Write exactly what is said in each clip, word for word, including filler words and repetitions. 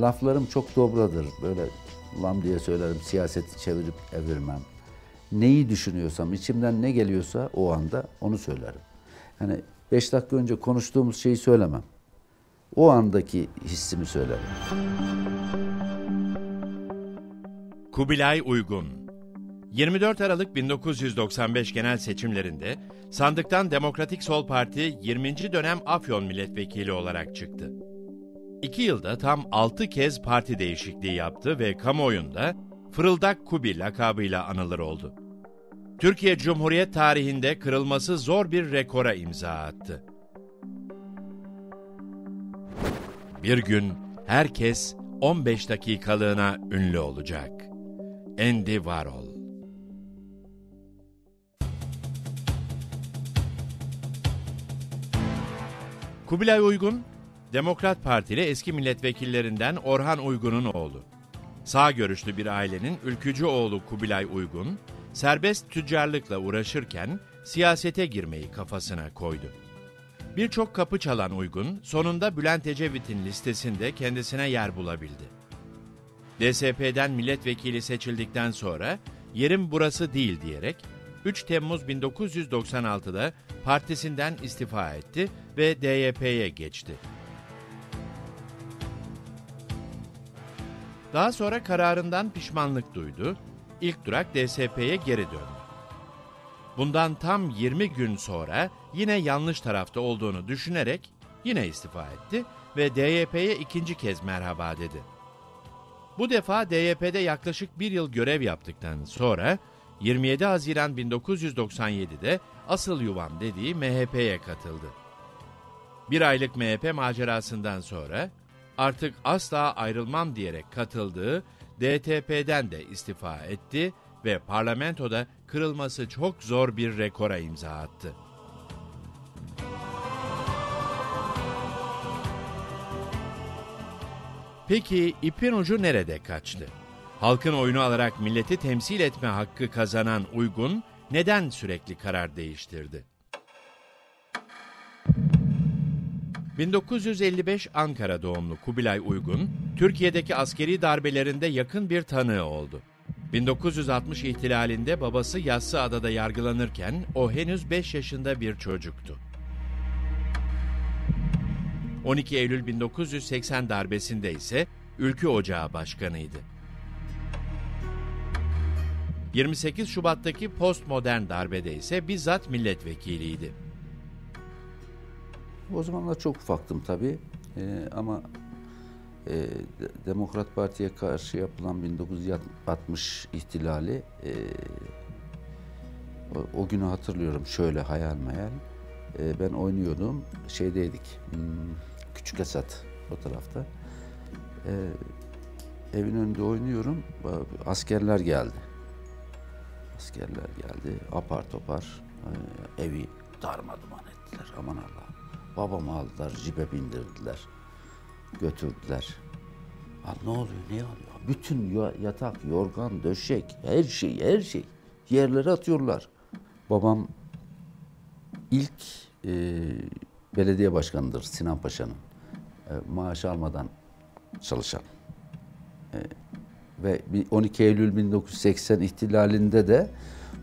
Laflarım çok dobradır. Böyle lam diye söylerim, siyaseti çevirip evirmem. Neyi düşünüyorsam, içimden ne geliyorsa o anda onu söylerim. Yani beş dakika önce konuştuğumuz şeyi söylemem. O andaki hissimi söylerim. Kubilay Uygun, yirmi dört Aralık bin dokuz yüz doksan beş genel seçimlerinde sandıktan Demokratik Sol Parti yirminci dönem Afyon milletvekili olarak çıktı. İki yılda tam altı kez parti değişikliği yaptı ve kamuoyunda Fırıldak Kubi lakabıyla anılır oldu. Türkiye Cumhuriyet tarihinde kırılması zor bir rekora imza attı. Bir gün herkes on beş dakikalığına ünlü olacak. Andy Warhol. Kubilay Uygun, Demokrat Partili eski milletvekillerinden Orhan Uygun'un oğlu. Sağ görüşlü bir ailenin ülkücü oğlu Kubilay Uygun, serbest tüccarlıkla uğraşırken siyasete girmeyi kafasına koydu. Birçok kapı çalan Uygun, sonunda Bülent Ecevit'in listesinde kendisine yer bulabildi. D S P'den milletvekili seçildikten sonra yerim burası değil diyerek üç Temmuz bin dokuz yüz doksan altıda partisinden istifa etti ve D Y P'ye geçti. Daha sonra kararından pişmanlık duydu, ilk durak D S P'ye geri döndü. Bundan tam yirmi gün sonra yine yanlış tarafta olduğunu düşünerek yine istifa etti ve D Y P'ye ikinci kez merhaba dedi. Bu defa D Y P'de yaklaşık bir yıl görev yaptıktan sonra yirmi yedi Haziran bin dokuz yüz doksan yedide asıl yuvam dediği M H P'ye katıldı. Bir aylık M H P macerasından sonra artık asla ayrılmam diyerek katıldığı D T P'den de istifa etti ve parlamentoda kırılması çok zor bir rekora imza attı. Peki ipin ucu nerede kaçtı? Halkın oyunu alarak milleti temsil etme hakkı kazanan Uygun neden sürekli karar değiştirdi? bin dokuz yüz elli beş Ankara doğumlu Kubilay Uygun, Türkiye'deki askeri darbelerinde yakın bir tanığı oldu. bin dokuz yüz altmış ihtilalinde babası Yassıada'da yargılanırken o henüz beş yaşında bir çocuktu. on iki Eylül bin dokuz yüz seksen darbesinde ise Ülkü Ocağı başkanıydı. yirmi sekiz Şubat'taki postmodern darbede ise bizzat milletvekiliydi. O zamanlar çok ufaktım tabii ee, ama e, Demokrat Parti'ye karşı yapılan bin dokuz yüz altmış ihtilali e, o, o günü hatırlıyorum şöyle hayal meyal. E, ben oynuyordum, şeydeydik, hmm, Küçük Esat o tarafta. E, evin önünde oynuyorum, askerler geldi. Askerler geldi, apar topar e, evi darmaduman ettiler, aman Allah'ım. Babamı aldılar, cibe bindirdiler, götürdüler. Ya ne oluyor, ne oluyor? Bütün yatak, yorgan, döşek, her şey, her şey yerlere atıyorlar. Babam ilk e, belediye başkanıdır Sinan Paşa'nın. E, maaş almadan çalışan. E, ve on iki Eylül bin dokuz yüz seksen ihtilalinde de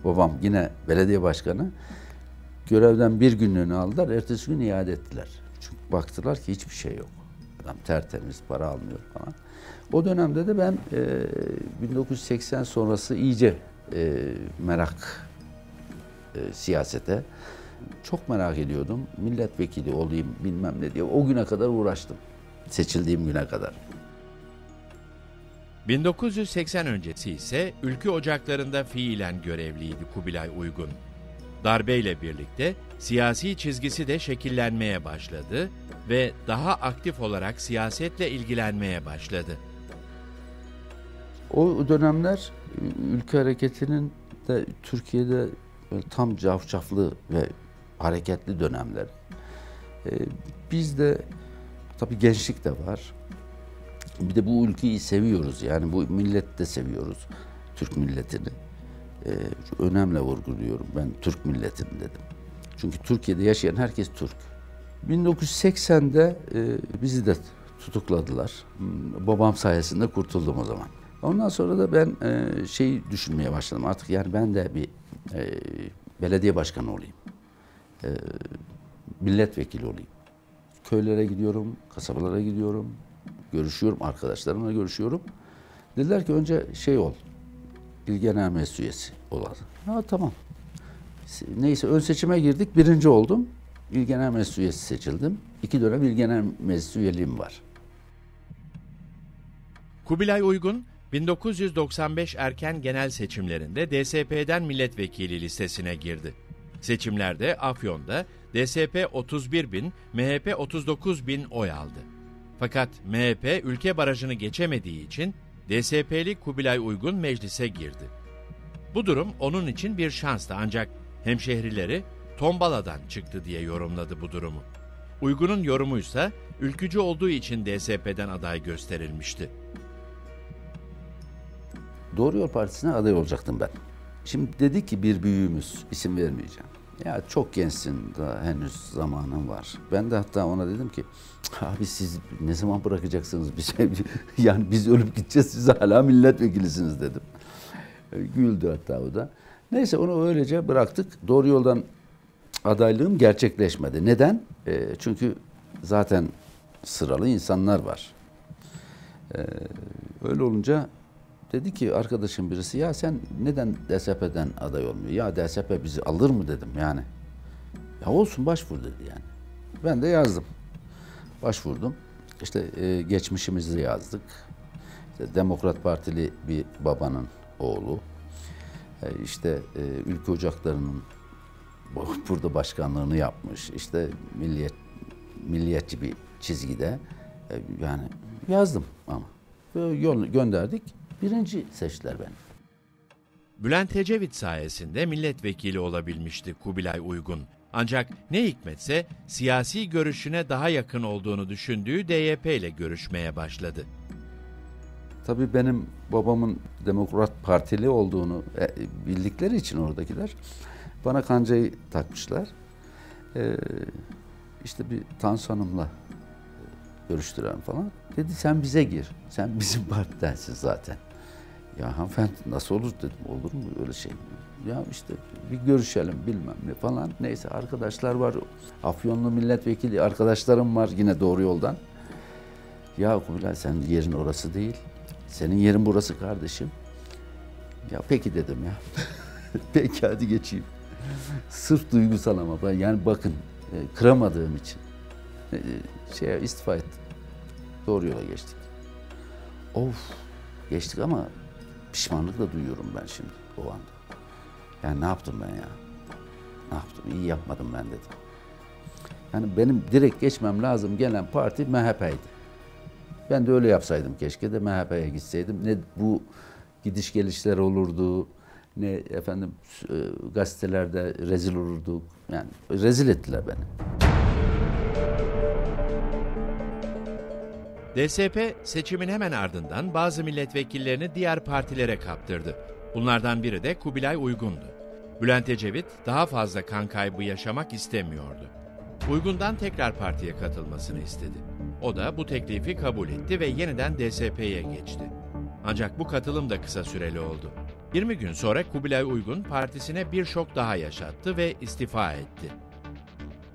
babam yine belediye başkanı. Görevden bir günlüğünü aldılar, ertesi gün iade ettiler. Çünkü baktılar ki hiçbir şey yok. Adam tertemiz, para almıyor falan. O dönemde de ben e, bin dokuz yüz seksen sonrası iyice e, merak e, siyasete. Çok merak ediyordum. Milletvekili olayım bilmem ne diye. O güne kadar uğraştım. Seçildiğim güne kadar. bin dokuz yüz seksen öncesi ise Ülkü Ocakları'nda fiilen görevliydi Kubilay Uygun. Darbeyle birlikte siyasi çizgisi de şekillenmeye başladı ve daha aktif olarak siyasetle ilgilenmeye başladı. O dönemler ülke hareketinin de Türkiye'de tam cafcaflı ve hareketli dönemler. Ee, biz de tabii gençlik de var. Bir de bu ülkeyi seviyoruz yani bu milleti de seviyoruz, Türk milletini. Ee, önemli vurguluyorum ben Türk milletim dedim. Çünkü Türkiye'de yaşayan herkes Türk. bin dokuz yüz seksende e, bizi de tutukladılar. Babam sayesinde kurtuldum o zaman. Ondan sonra da ben e, şey düşünmeye başladım artık, yani ben de bir e, belediye başkanı olayım, e, milletvekili olayım. Köylere gidiyorum, kasabalara gidiyorum, görüşüyorum, arkadaşlarımla görüşüyorum. Dediler ki önce şey ol, İl Genel Meclis üyesi olalım. Ha tamam. Neyse ön seçime girdik, birinci oldum. İl Genel Meclis üyesi seçildim. İki dönem İl Genel Meclis üyeliğim var. Kubilay Uygun, bin dokuz yüz doksan beş erken genel seçimlerinde D S P'den milletvekili listesine girdi. Seçimlerde Afyon'da D S P otuz bir bin, M H P otuz dokuz bin oy aldı. Fakat M H P ülke barajını geçemediği için D S P'li Kubilay Uygun meclise girdi. Bu durum onun için bir şanstı, ancak hemşehrileri tombaladan çıktı diye yorumladı bu durumu. Uygun'un yorumuysa ülkücü olduğu için D S P'den aday gösterilmişti. Doğru Yol Partisi'ne aday olacaktım ben. Şimdi dedi ki bir büyüğümüz, isim vermeyeceğim. Ya çok gençsin, daha henüz zamanın var. Ben de hatta ona dedim ki, abi siz ne zaman bırakacaksınız bir şey? Yani biz ölüp gideceğiz, siz hala milletvekilisiniz dedim. Güldü hatta o da. Neyse onu öylece bıraktık. Doğru Yol'dan adaylığım gerçekleşmedi. Neden? E, çünkü zaten sıralı insanlar var. E, öyle olunca dedi ki arkadaşım birisi, ya sen neden D S P'den aday olmuyor? Ya D S P bizi alır mı dedim yani. Ya olsun başvur dedi yani. Ben de yazdım. Başvurdum. İşte e, geçmişimizi yazdık. İşte Demokrat Partili bir babanın oğlu. E, işte e, Ülkü Ocakları'nın burada başkanlığını yapmış. İşte milliyet, milliyetçi bir çizgide. E, yani yazdım ama. Yol gönderdik. Birinci seçtiler beni. Bülent Ecevit sayesinde milletvekili olabilmişti Kubilay Uygun. Ancak ne hikmetse siyasi görüşüne daha yakın olduğunu düşündüğü D Y P ile görüşmeye başladı. Tabii benim babamın Demokrat Partili olduğunu bildikleri için oradakiler bana kancayı takmışlar. Ee, işte bir Tansu Hanım'la görüştüren falan. Dedi sen bize gir, sen bizim partidensin zaten. Ya hanımefendi nasıl olur dedim, olur mu öyle şey? Ya işte bir görüşelim bilmem ne falan. Neyse arkadaşlar var, Afyonlu milletvekili arkadaşlarım var yine Doğru Yol'dan. Ya Kubilay senin yerin orası değil, senin yerin burası kardeşim. Ya peki dedim ya, peki hadi geçeyim. Sırf duygusal ama yani bakın kıramadığım için şey istifa ettim. Doğru Yola geçtik. Of geçtik ama pişmanlık da duyuyorum ben şimdi o anda. Yani ne yaptım ben ya? Ne yaptım? İyi yapmadım ben dedim. Yani benim direkt geçmem lazım gelen parti M H P'ydi. Ben de öyle yapsaydım keşke de M H P'ye gitseydim. Ne bu gidiş gelişler olurdu, ne efendim gazetelerde rezil olurdu. Yani rezil ettiler beni. D S P seçimin hemen ardından bazı milletvekillerini diğer partilere kaptırdı. Bunlardan biri de Kubilay Uygun'du. Bülent Ecevit daha fazla kan kaybı yaşamak istemiyordu. Uygun'dan tekrar partiye katılmasını istedi. O da bu teklifi kabul etti ve yeniden D S P'ye geçti. Ancak bu katılım da kısa süreli oldu. yirmi gün sonra Kubilay Uygun partisine bir şok daha yaşattı ve istifa etti.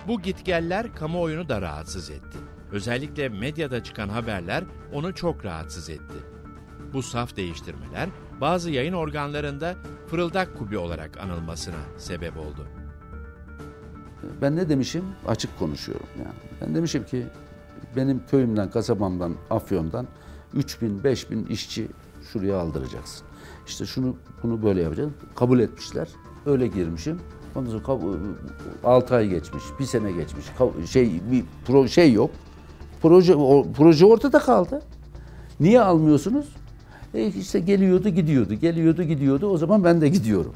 Bu gitgeller kamuoyunu da rahatsız etti. Özellikle medyada çıkan haberler onu çok rahatsız etti. Bu saf değiştirmeler bazı yayın organlarında Fırıldak Kubi olarak anılmasına sebep oldu. Ben ne demişim? Açık konuşuyorum yani. Ben demişim ki benim köyümden, kasabamdan, Afyon'dan üç bin beş bin işçi şuraya aldıracaksın. İşte şunu bunu böyle yapacağız. Kabul etmişler. Öyle girmişim. Ondan sonra altı ay geçmiş, bir sene geçmiş. Şey bir pro, şey yok. Proje, proje ortada kaldı. Niye almıyorsunuz? E işte geliyordu gidiyordu, geliyordu gidiyordu. O zaman ben de gidiyorum.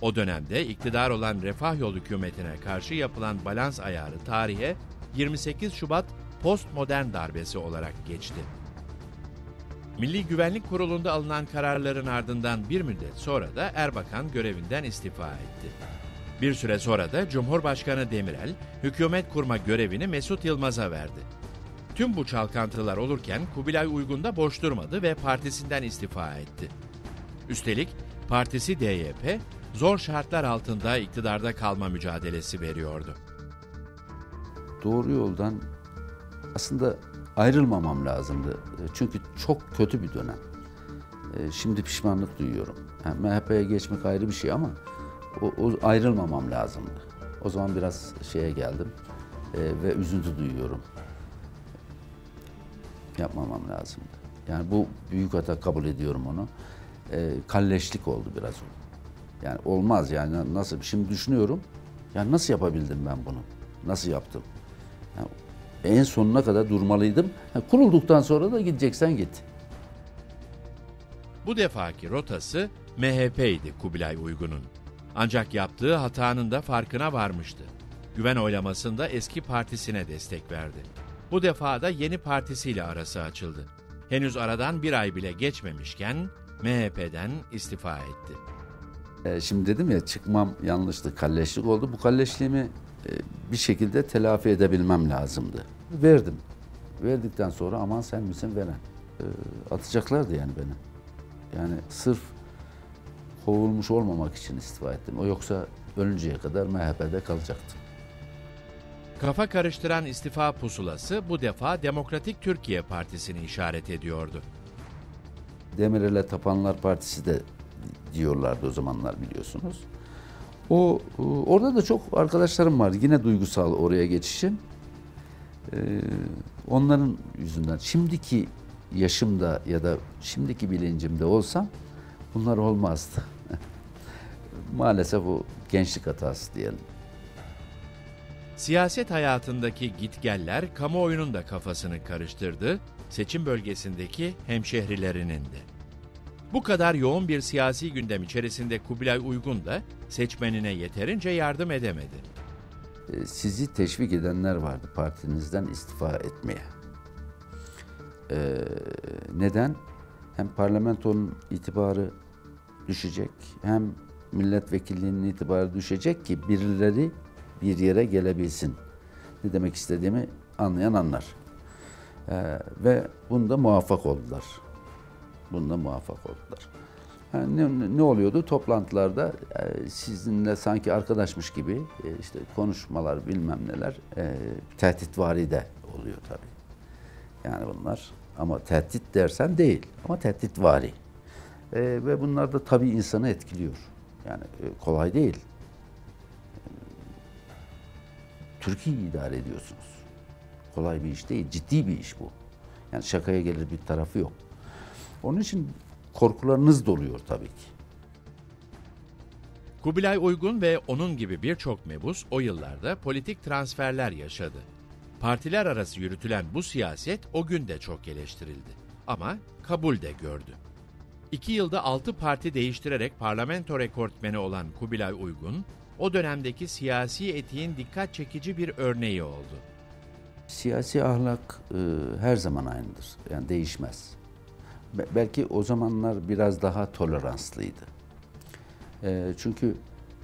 O dönemde iktidar olan Refah Yol hükümetine karşı yapılan balans ayarı tarihe yirmi sekiz Şubat postmodern darbesi olarak geçti. Milli Güvenlik Kurulu'nda alınan kararların ardından bir müddet sonra da Erbakan görevinden istifa etti. Bir süre sonra da Cumhurbaşkanı Demirel, hükümet kurma görevini Mesut Yılmaz'a verdi. Tüm bu çalkantılar olurken Kubilay Uygun da boş durmadı ve partisinden istifa etti. Üstelik partisi D Y P, zor şartlar altında iktidarda kalma mücadelesi veriyordu. Doğru yoldan aslında ayrılmamam lazımdı. Çünkü çok kötü bir dönem. Şimdi pişmanlık duyuyorum. Yani M H P'ye geçmek ayrı bir şey ama o, o ayrılmamam lazımdı. O zaman biraz şeye geldim ve üzüntü duyuyorum. Yapmamam lazımdı. Yani bu büyük hata, kabul ediyorum onu. E, kalleşlik oldu biraz o. Yani olmaz yani, nasıl, şimdi düşünüyorum. Ya nasıl yapabildim ben bunu? Nasıl yaptım? Yani en sonuna kadar durmalıydım. Yani kurulduktan sonra da gideceksen git. Bu defaki rotası M H P'ydi Kubilay Uygun'un. Ancak yaptığı hatanın da farkına varmıştı. Güven oylamasında eski partisine destek verdi. Bu defa da yeni partisiyle arası açıldı. Henüz aradan bir ay bile geçmemişken M H P'den istifa etti. E, şimdi dedim ya, çıkmam yanlıştı, kalleşlik oldu. Bu kalleşliğimi e, bir şekilde telafi edebilmem lazımdı. Verdim. Verdikten sonra aman sen misin veren? E, atacaklardı yani beni. Yani sırf kovulmuş olmamak için istifa ettim. O yoksa ölünceye kadar M H P'de kalacaktım. Kafa karıştıran istifa pusulası bu defa Demokratik Türkiye Partisi'ni işaret ediyordu. Demirel'e tapanlar partisi de diyorlardı o zamanlar, biliyorsunuz. O orada da çok arkadaşlarım vardı. Yine duygusal oraya geçişim. Ee, onların yüzünden şimdiki yaşımda ya da şimdiki bilincimde olsam bunlar olmazdı. Maalesef bu gençlik hatası diyelim. Siyaset hayatındaki gitgeller kamuoyunun da kafasını karıştırdı, seçim bölgesindeki hemşehrilerinin de. Bu kadar yoğun bir siyasi gündem içerisinde Kubilay Uygun da seçmenine yeterince yardım edemedi. Sizi teşvik edenler vardı partinizden istifa etmeye. Ee, neden? Hem parlamentonun itibarı düşecek, hem milletvekilliğinin itibarı düşecek ki birileri bir yere gelebilsin. Ne demek istediğimi anlayan anlar. Ee, ve bunda muvaffak oldular. Bunda muvaffak oldular. Yani ne, ne oluyordu? Toplantılarda e, sizinle sanki arkadaşmış gibi e, işte konuşmalar, bilmem neler, e, tehditvari de oluyor tabii. Yani bunlar, ama tehdit dersen değil ama tehditvari. E, ve bunlar da tabii insanı etkiliyor. Yani e, kolay değil. Türkiye'yi idare ediyorsunuz. Kolay bir iş değil, ciddi bir iş bu. Yani şakaya gelir bir tarafı yok. Onun için korkularınız doluyor tabii ki. Kubilay Uygun ve onun gibi birçok mebus o yıllarda politik transferler yaşadı. Partiler arası yürütülen bu siyaset o gün de çok eleştirildi. Ama kabul de gördü. İki yılda altı parti değiştirerek parlamento rekortmeni olan Kubilay Uygun, o dönemdeki siyasi etiğin dikkat çekici bir örneği oldu. Siyasi ahlak e, her zaman aynıdır. Yani değişmez. Be- belki o zamanlar biraz daha toleranslıydı. E, çünkü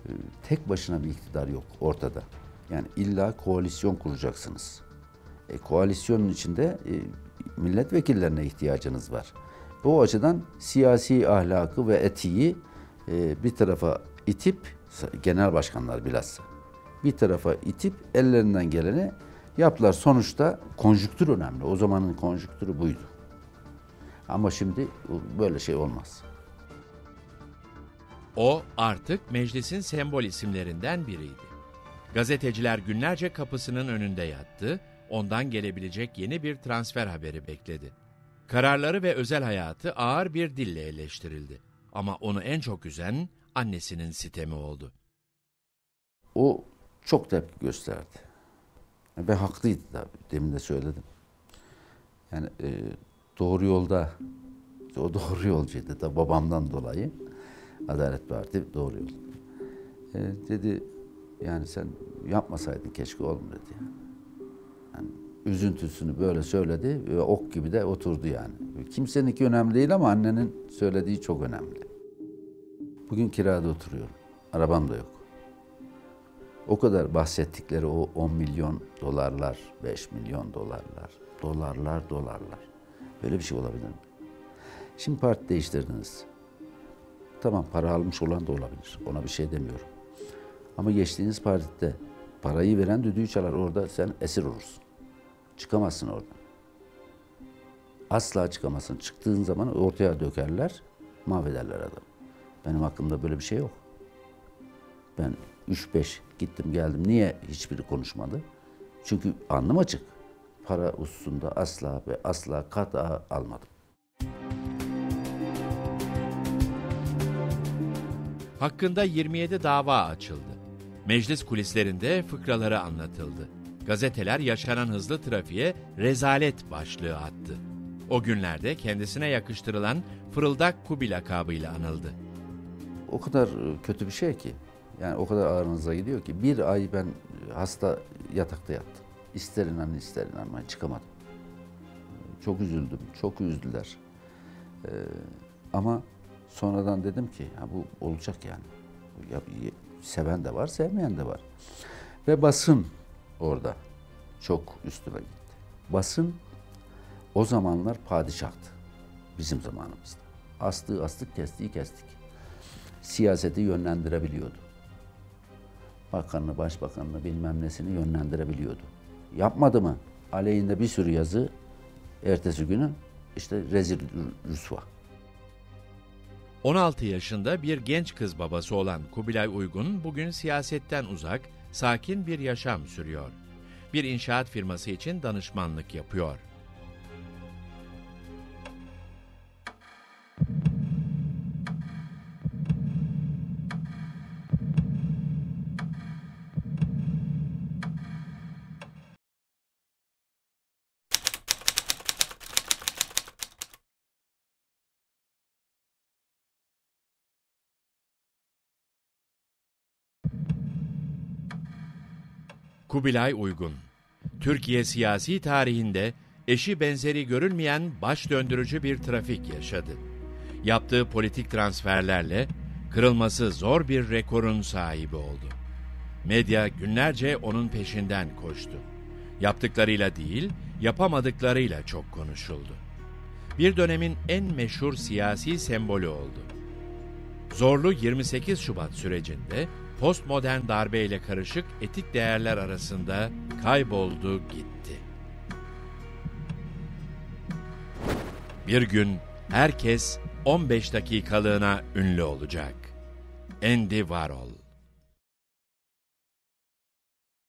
e, tek başına bir iktidar yok ortada. Yani illa koalisyon kuracaksınız. E, koalisyonun içinde e, milletvekillerine ihtiyacınız var. Bu açıdan siyasi ahlakı ve etiği e, bir tarafa itip, genel başkanlar bilhassa bir tarafa itip ellerinden geleni yaptılar. Sonuçta konjüktür önemli. O zamanın konjüktürü buydu. Ama şimdi böyle şey olmaz. O artık meclisin sembol isimlerinden biriydi. Gazeteciler günlerce kapısının önünde yattı, ondan gelebilecek yeni bir transfer haberi bekledi. Kararları ve özel hayatı ağır bir dille eleştirildi. Ama onu en çok üzen annesinin sitemi oldu. O çok tepki gösterdi. Ve haklıydı tabii. Demin de söyledim. Yani e, doğru yolda, o doğru yolcuydu tabii babamdan dolayı. Adalet Parti doğru yol. E, dedi yani sen yapmasaydın keşke oğlum dedi. Yani. Yani, üzüntüsünü böyle söyledi ve ok gibi de oturdu yani. Kimseninki önemli değil ama annenin söylediği çok önemli. Bugün kirada oturuyorum. Arabam da yok. O kadar bahsettikleri o on milyon dolarlar, beş milyon dolarlar, dolarlar, dolarlar. Böyle bir şey olabilir mi? Şimdi parti değiştirdiniz. Tamam, para almış olan da olabilir. Ona bir şey demiyorum. Ama geçtiğiniz partide parayı veren düdüğü çalar. Orada sen esir olursun. Çıkamazsın oradan. Asla çıkamazsın. Çıktığın zaman ortaya dökerler, mahvederler adamı. Benim hakkımda böyle bir şey yok. Ben üç beş gittim geldim. Niye hiçbiri konuşmadı? Çünkü anlam açık. Para hususunda asla ve asla kata almadım. Hakkında yirmi yedi dava açıldı. Meclis kulislerinde fıkraları anlatıldı. Gazeteler yaşanan hızlı trafiğe rezalet başlığı attı. O günlerde kendisine yakıştırılan Fırıldak Kubi lakabıyla anıldı. O kadar kötü bir şey ki, yani o kadar ağrınıza gidiyor ki, bir ay ben hasta yatakta yattım. İster inan ister inanmayın, çıkamadım. Çok üzüldüm, çok üzüldüler. Ee, ama sonradan dedim ki, ya bu olacak yani. Ya, seven de var, sevmeyen de var. Ve basın orada çok üstüme gitti. Basın o zamanlar padişahtı bizim zamanımızda. Astığı astık, kestiği kestik. Siyaseti yönlendirebiliyordu. Bakanını, başbakanını, bilmem nesini yönlendirebiliyordu. Yapmadı mı? Aleyhinde bir sürü yazı, ertesi günü işte rezil rüsva. on altı yaşında bir genç kız babası olan Kubilay Uygun bugün siyasetten uzak, sakin bir yaşam sürüyor. Bir inşaat firması için danışmanlık yapıyor. Kubilay Uygun, Türkiye siyasi tarihinde eşi benzeri görülmeyen baş döndürücü bir trafik yaşadı. Yaptığı politik transferlerle kırılması zor bir rekorun sahibi oldu. Medya günlerce onun peşinden koştu. Yaptıklarıyla değil, yapamadıklarıyla çok konuşuldu. Bir dönemin en meşhur siyasi sembolü oldu. Zorlu yirmi sekiz Şubat sürecinde postmodern darbeyle karışık etik değerler arasında kayboldu gitti. Bir gün herkes on beş dakikalığına ünlü olacak. Andy Warhol.